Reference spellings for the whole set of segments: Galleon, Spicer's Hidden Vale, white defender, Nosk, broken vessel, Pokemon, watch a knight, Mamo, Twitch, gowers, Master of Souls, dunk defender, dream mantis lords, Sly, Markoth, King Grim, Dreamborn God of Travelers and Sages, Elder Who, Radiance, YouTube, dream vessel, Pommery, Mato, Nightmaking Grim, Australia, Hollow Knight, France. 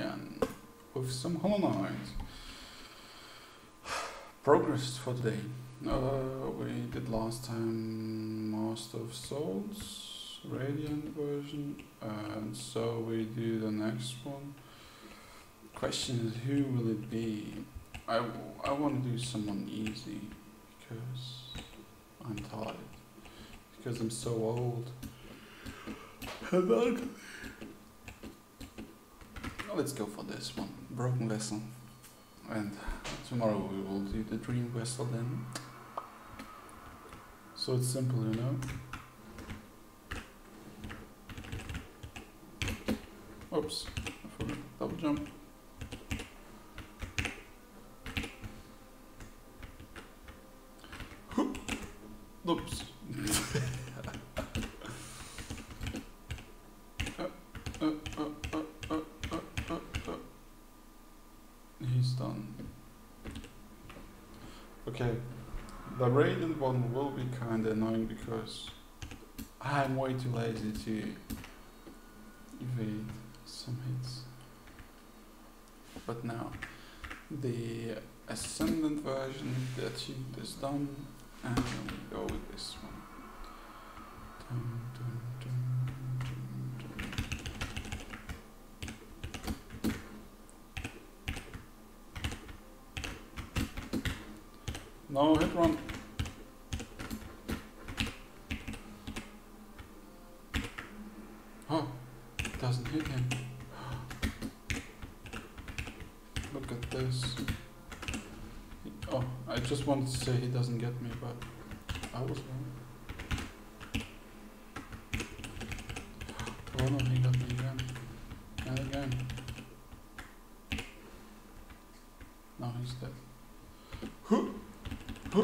again with some Hollow Knight. Progress for the day. We did last time Master of Souls, Radiant version, and so we do the next one. Question is, who will it be? I want to do someone easy because I'm tired, because I'm so old. Let's go for this one, broken vessel, and tomorrow we will do the dream vessel then. So it's simple, you know. Oops, I forgot to double jump. Oops. He's done. Okay, the radiant one will be kind of annoying because I'm way too lazy to evade some hits. But now the ascendant version that you is done. And we go with this one. Dun, dun, dun, dun, dun. No, hit run. Oh, it doesn't hit him. Look at this. Oh, I just wanted to say he doesn't get me, but I was wrong. Oh no, he got me again. And again. Now he's dead. Who? Who?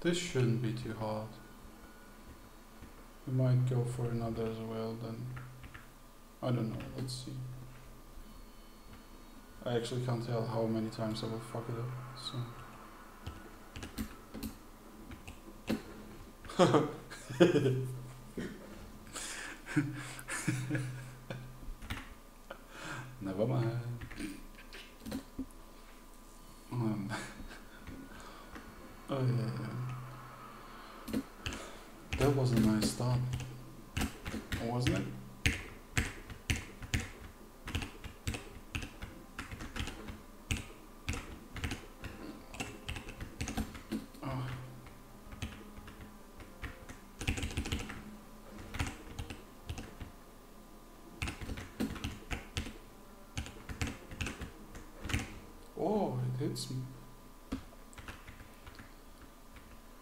This shouldn't be too hard. We might go for another as well then. I don't know, let's see. I actually can't tell how many times I will fuck it up, so... Never mind. Oh yeah, that was a nice start, wasn't it?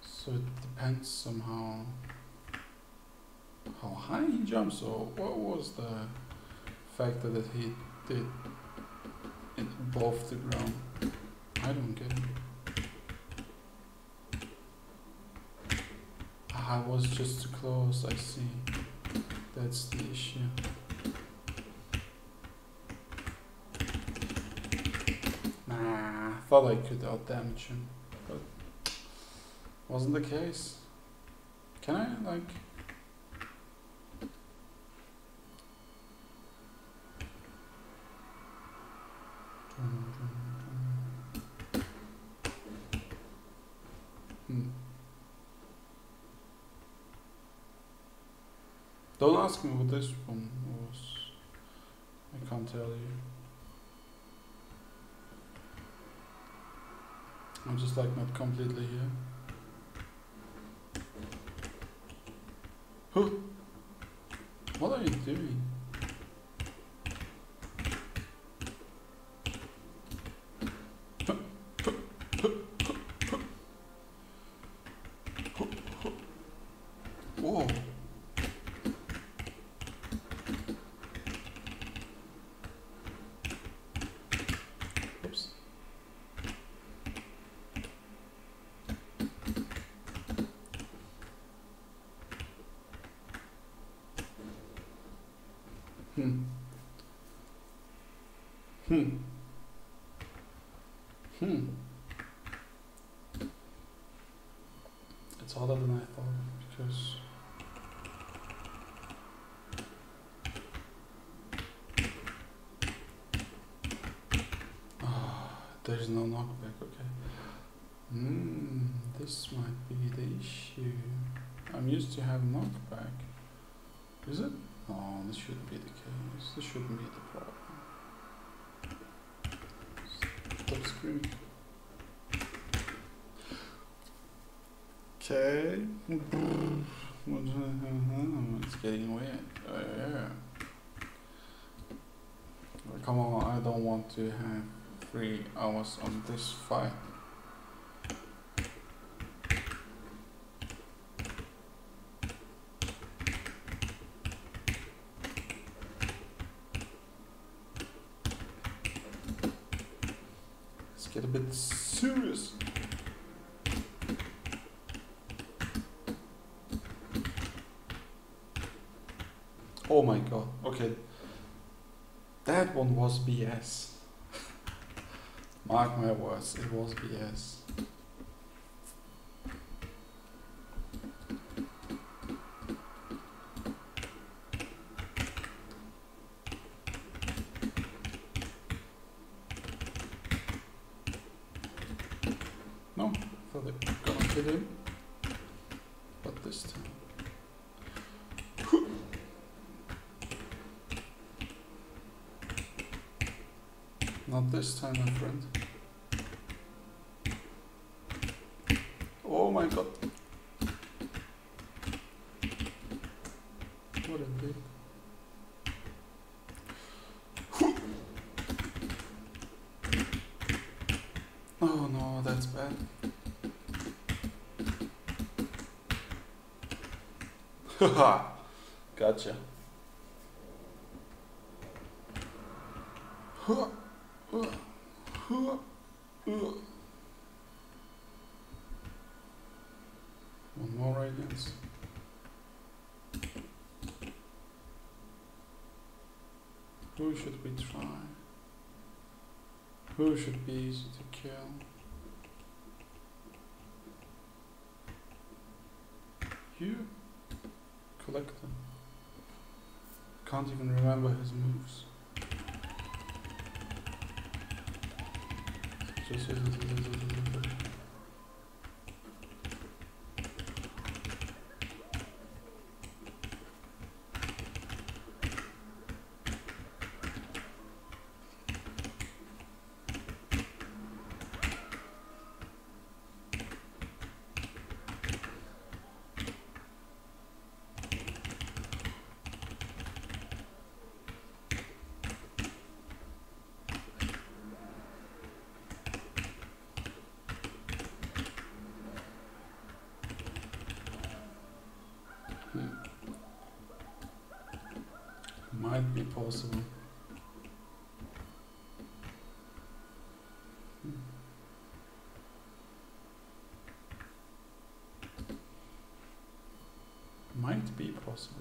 So it depends somehow how high he jumps or what was the factor that he did it above the ground. I don't get it. I was just too close, I see. That's the issue. Thought I could out-damage him, but wasn't the case. Can I, like... Don't ask me what this one was. I can't tell you. I'm just like not completely here. Huh? What are you doing? Whoa. It's harder than I thought because There's no knockback, okay. This might be the issue. I'm used to have knockback. Is it? No, this shouldn't be the case. This shouldn't be the problem. Stop screaming. Okay. It's getting wet. Oh, yeah. Come on, I don't want to have 3 hours on this fight. Let's get a bit serious. Oh my god, okay. That one was BS. Mark my words, it was BS. No, thought they were gonna kill him. But this time. Not this time, my friend. Oh my god. What a big. Oh no, that's bad. Haha, gotcha. One more radiance. Who should we try? Who should be easy to kill? You? Collect them. Can't even remember his moves. Might be possible. Might be possible.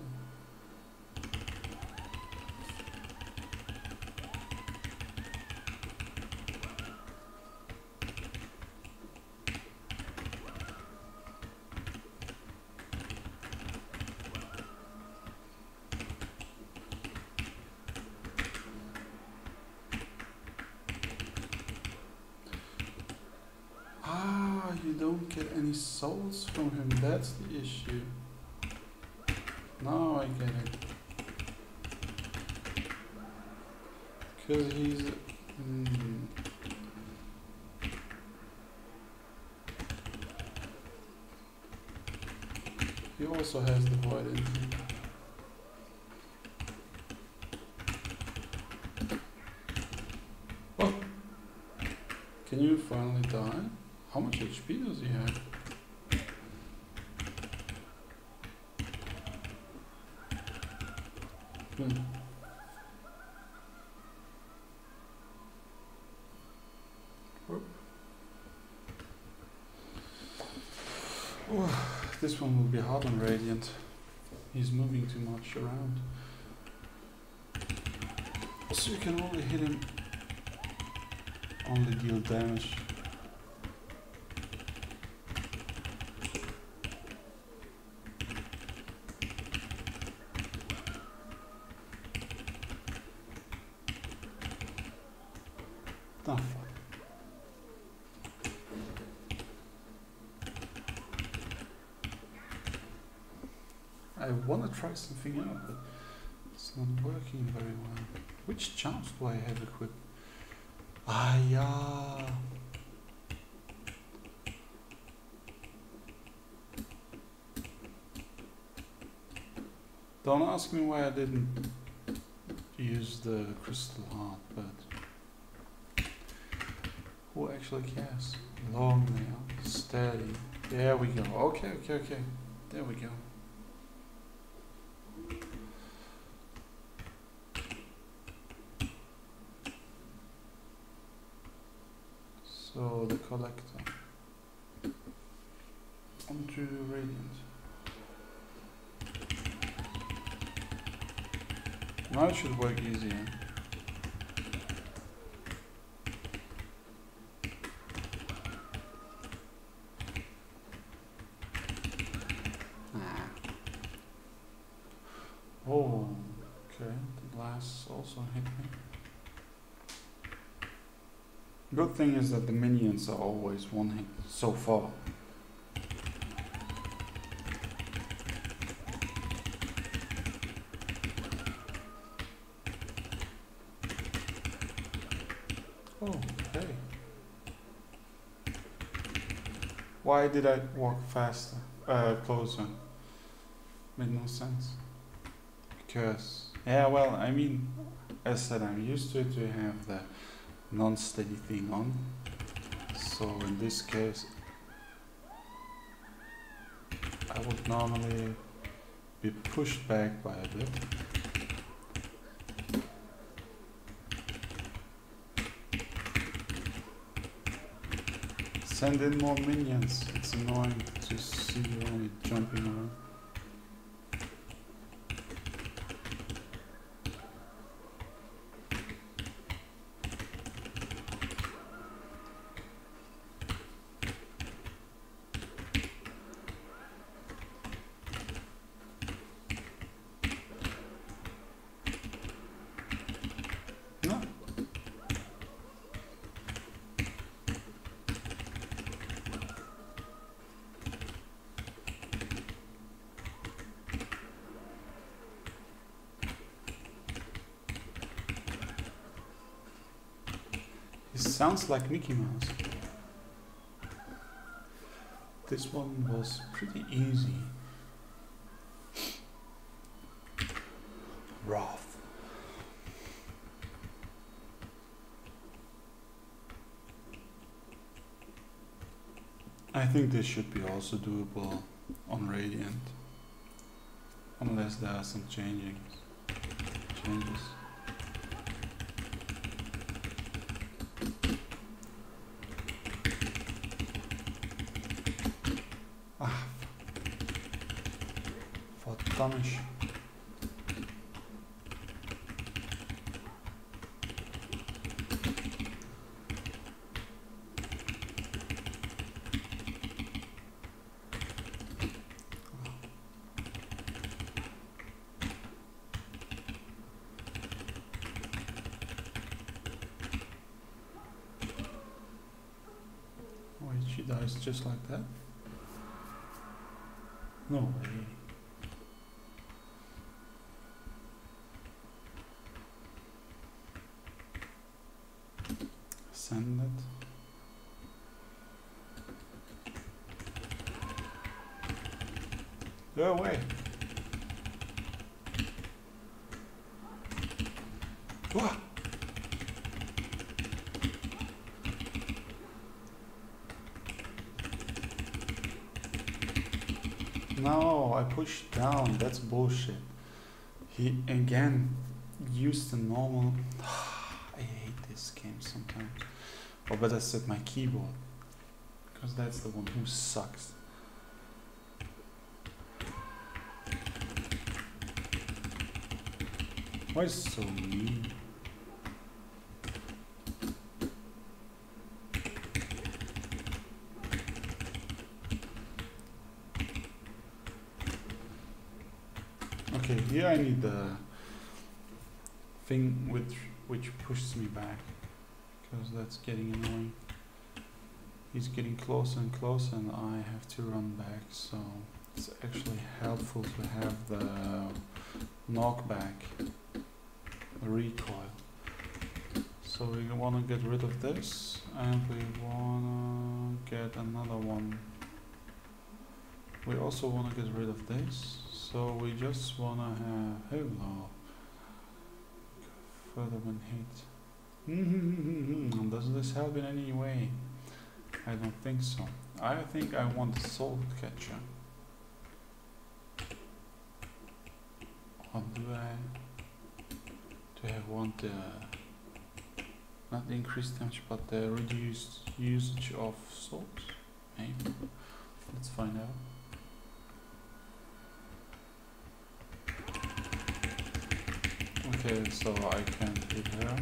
Souls from him, that's the issue. Now I get it. Because he's... He also has the void in him. Oh! Can you finally die? How much HP does he have? This one will be hard on Radiant. He's moving too much around. So you can only hit him, only deal damage. I want to try something out, but it's not working very well. Which charms do I have equipped? Ah, yeah. Don't ask me why I didn't use the crystal heart, but who actually cares? Long nail, steady. There we go. Okay, okay, okay. There we go. So the collector. Onto Radiance. Now it should work easier. Oh, okay. The glass also hit me. Good thing is that the minions are always one hit so far. Why did I walk faster, closer? Made no sense. Because, yeah, well, I mean, as said, I'm used to it to have the non-steady thing on. So in this case, I would normally be pushed back by a bit. Send in more minions. It's annoying to see you only jumping around. Sounds like Mickey Mouse. This one was pretty easy. Wrath. I think this should be also doable on Radiant. Unless there are some changes. Damage. Wait, she dies just like that? No way. Go away. Whoa. No, I pushed down. That's bullshit. He again used the normal. I hate this game sometimes. Or better said, my keyboard. Because that's the one who sucks. Why is it so mean? Okay, here I need the thing which pushes me back, because that's getting annoying. He's getting closer and closer and I have to run back, so It's actually helpful to have the knockback, the recoil. So we want to get rid of this, and we want to get another one. We also want to get rid of this, so we just want to have hello. Further than heat. Does this help in any way? I don't think so. I think I want the soul catcher. Or do I want the not increased damage but the reduced usage of souls? Maybe. Let's find out. Okay, so I can hit her.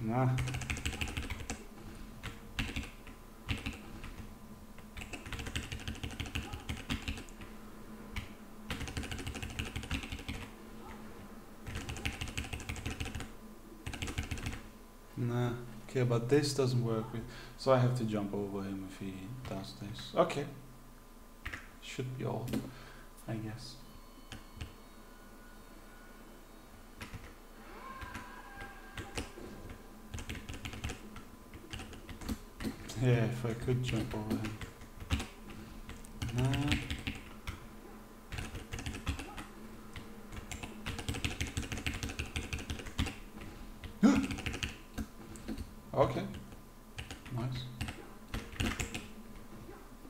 Nah. Nah. Okay, but this doesn't work with, so I have to jump over him if he does this. Okay. Should be all, I guess. Yeah, if I could jump over him. No. Okay. Nice.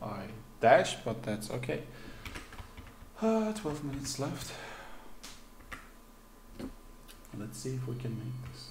I dash, but that's okay. 12 minutes left. Let's see if we can make this.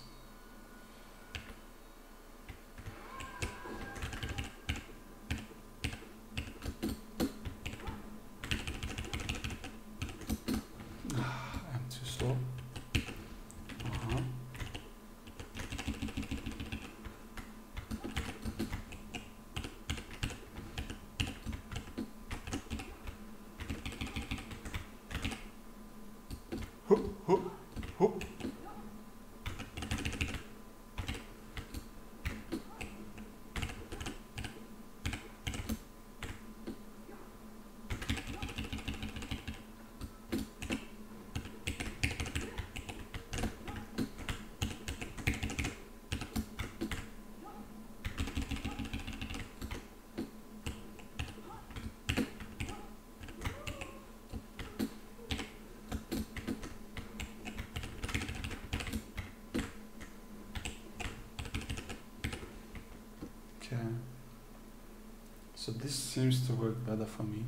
So this seems to work better for me.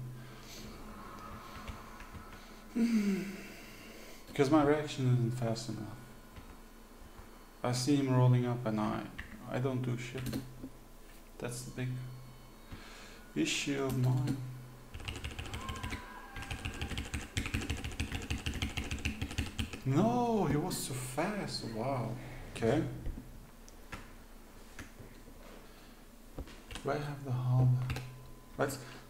Because my reaction isn't fast enough. I see him rolling up and I don't do shit. That's the big issue of mine. No, he was so fast. Wow. Okay. Do I have the harder?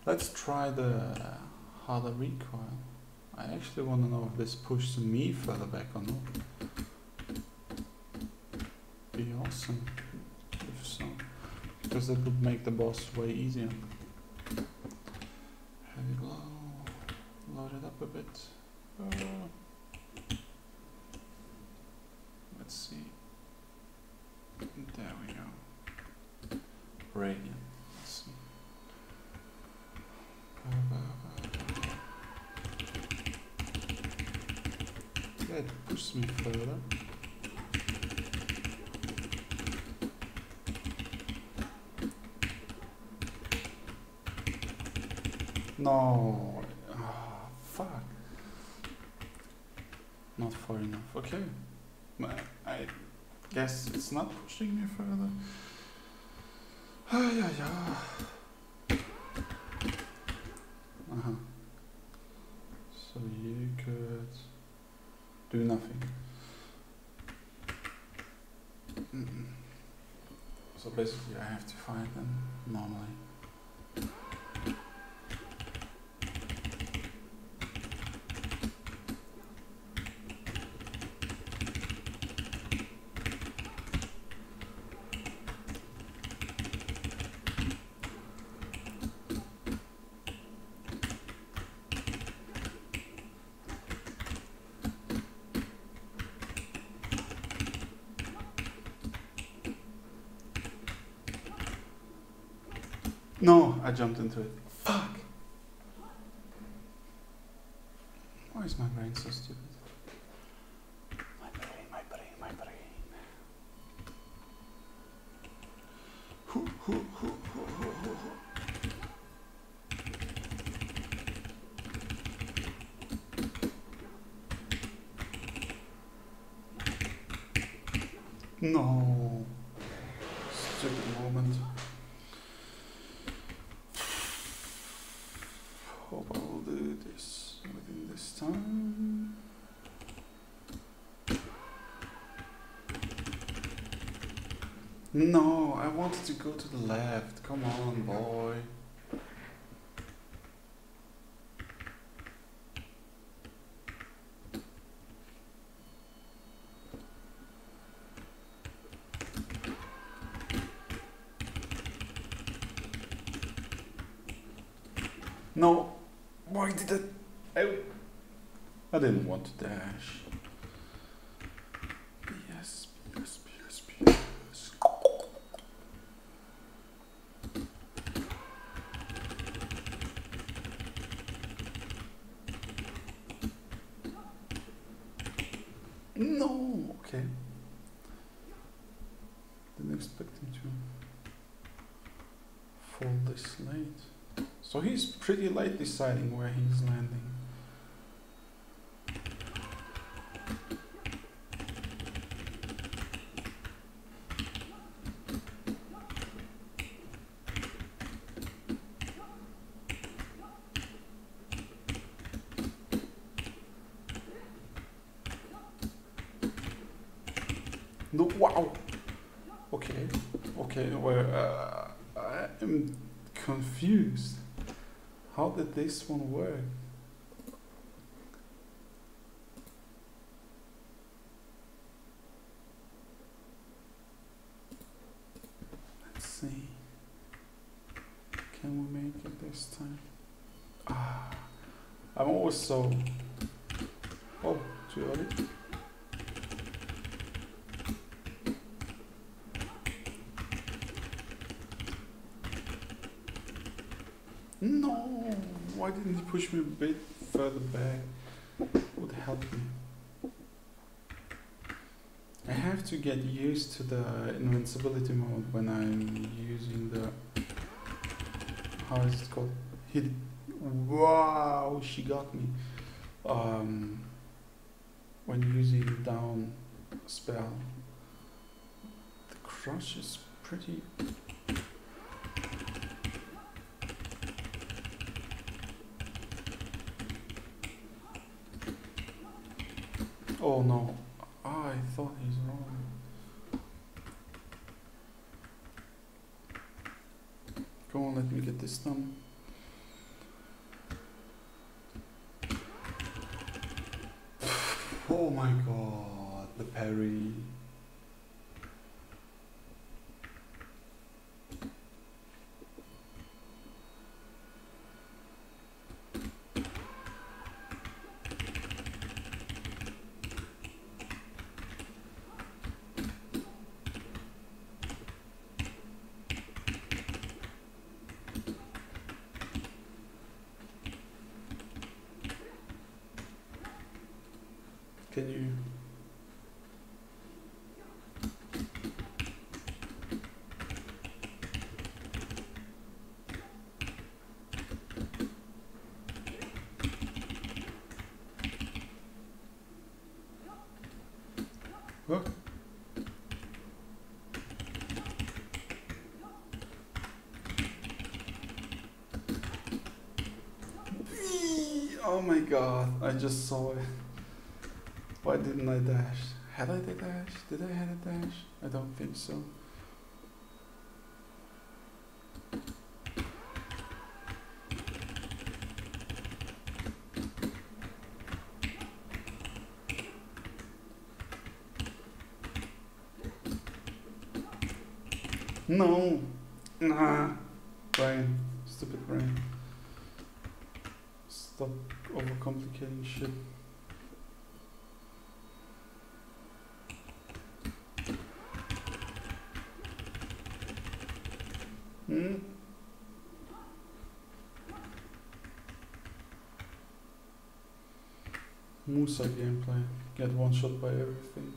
Let's try the harder recoil. I actually want to know if this pushes me further back or not. Be awesome if so, because that would make the boss way easier. Heavy blow, load it up a bit. Let's see. There we go. Radiant. It pushes me further. No, oh, fuck. Not far enough. Okay, I guess it's not pushing me further. Oh, yeah, yeah. Uh-huh. So you could do nothing. Mm-mm. So basically I have to fight them normally. No, I jumped into it. Fuck! Why is my brain so stupid? My brain. No. Stupid moment. Hope I will do this within this time. No, I wanted to go to the left. Come on, boy. No, why did I didn't want to dash. Yes. No, okay. Didn't expect him to fall this late. So he's pretty late deciding where he's landing. No, wow. Okay, well, I'm confused. How did this one work? Let's see. Can we make it this time? Ah, I'm always so... Oh, too early. No, why didn't he push me a bit further back? Would help me. I have to get used to the invincibility mode when I'm using the... How is it called? Hit. Wow, she got me. When using down spell. The crush is pretty... Oh no, I thought he's wrong. Go on, let me get this done. Oh my god, the parry. Oh my god, I just saw it. Why didn't I dash? Had I the dash? Did I have a dash? I don't think so. No! Nah! Brain. Stupid brain. Stop overcomplicating shit. Musa gameplay. Get one shot by everything.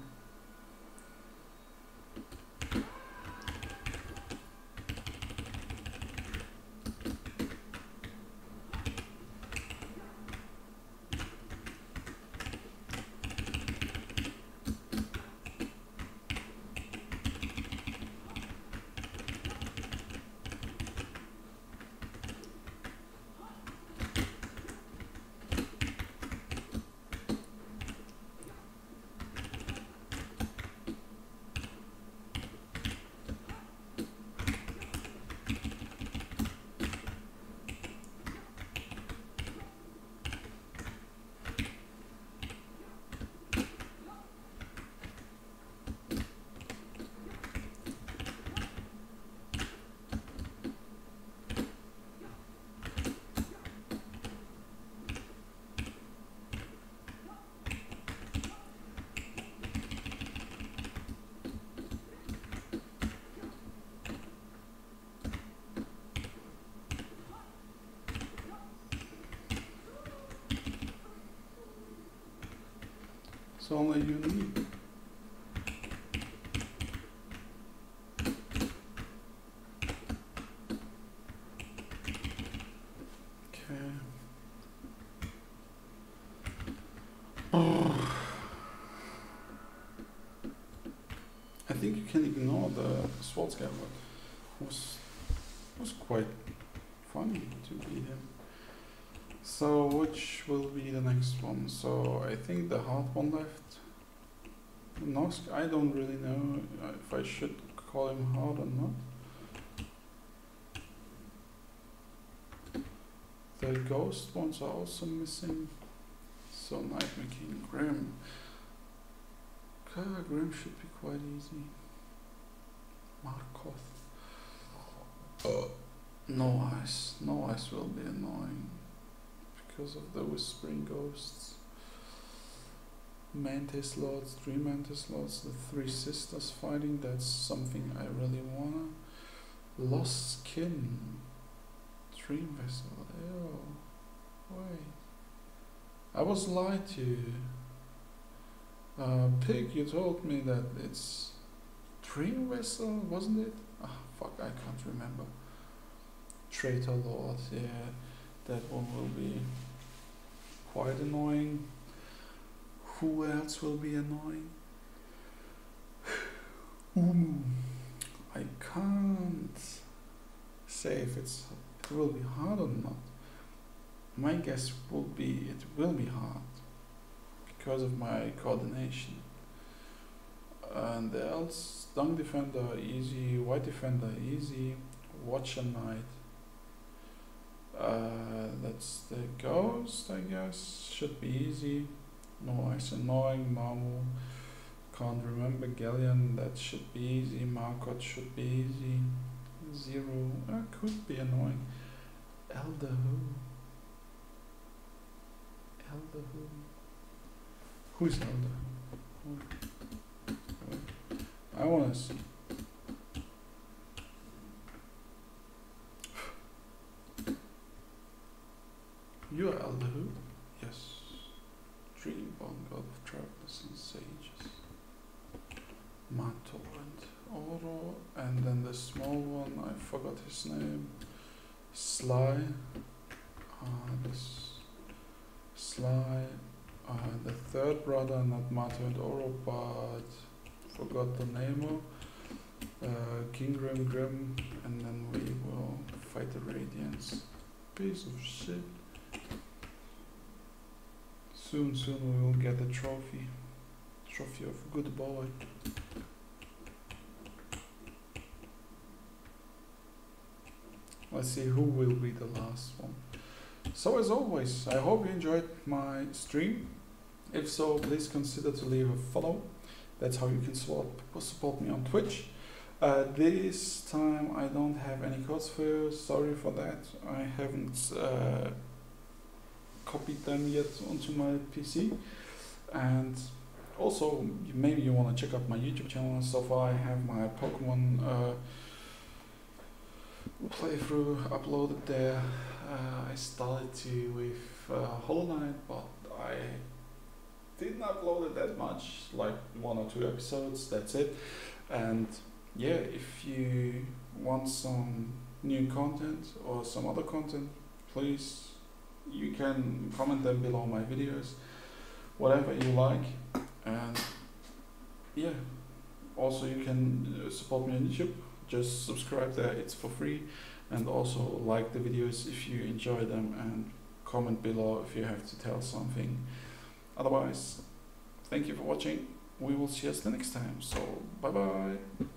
Only you need. Okay. Oh. I think you can ignore the swords guy, but was quite funny to be him. So which will be the next one? So I think the hard one left. Nosk, I don't really know if I should call him hard or not. The ghost ones are also missing. So Nightmaking Grim. Grim should be quite easy. Markoth. No ice. No ice will be annoying. Because of the whispering ghosts, mantis lords, dream mantis lords, the three sisters fighting, that's something I really wanna. Lost skin, dream vessel, ew, wait, I was lied to you. Pig, you told me that it's dream vessel, wasn't it? Ah, fuck, I can't remember. Traitor lord, yeah. That one will be quite annoying. Who else will be annoying? I can't say if it will be hard or not. My guess will be it will be hard because of my coordination. And else, dunk defender easy, white defender easy, watch a knight. That's the ghost, I guess. Should be easy. No ice annoying. Mamo, can't remember. Galleon, that should be easy. Markoth should be easy. Zero, could be annoying. Elder Who? Elder Who? Who's Elder Who? I wanna see. You are Elder Who? Yes. Dreamborn God of Travelers and Sages. Mato and Oro. And then the small one, I forgot his name. Sly. This Sly. The third brother, not Mato and Oro, but forgot the name of. King Grim. And then we will fight the Radiance. Piece of shit. Soon we will get a trophy. Trophy of good boy. Let's see who will be the last one. So as always, I hope you enjoyed my stream. If so, please consider to leave a follow. That's how you can support me on Twitch. This time I don't have any codes for you. Sorry for that. I haven't copied them yet onto my PC. And also maybe you want to check out my YouTube channel. So far I have my Pokemon playthrough uploaded there. I started with Hollow Knight, but I didn't upload it that much, like 1 or 2 episodes, that's it. And yeah, if you want some new content or some other content, please, you can comment them below my videos, whatever you like. And yeah, also you can support me on YouTube, just subscribe there, it's for free, and also like the videos if you enjoy them, and comment below if you have to tell something. Otherwise, thank you for watching, we will see us the next time, so bye bye.